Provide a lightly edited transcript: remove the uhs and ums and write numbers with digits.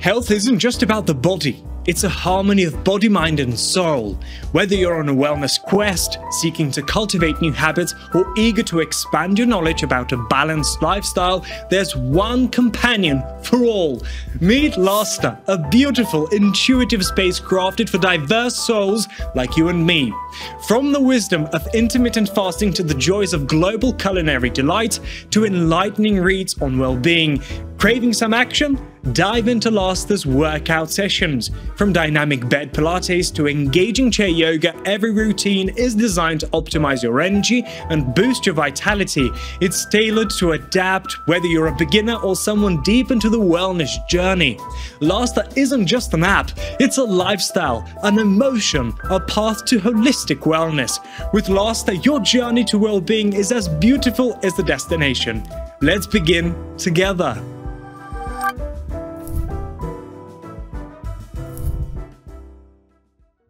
Health isn't just about the body, it's a harmony of body, mind and soul. Whether you're on a wellness quest, seeking to cultivate new habits, or eager to expand your knowledge about a balanced lifestyle, there's one companion for all. Meet Lasta, a beautiful, intuitive space crafted for diverse souls like you and me. From the wisdom of intermittent fasting to the joys of global culinary delight, to enlightening reads on well-being. Craving some action? Dive into Lasta's workout sessions. From dynamic bed Pilates to engaging chair yoga, every routine is designed to optimize your energy and boost your vitality. It's tailored to adapt whether you're a beginner or someone deep into the wellness journey. Lasta isn't just an app, it's a lifestyle, an emotion, a path to holistic wellness. With Lasta, your journey to well-being is as beautiful as the destination. Let's begin together.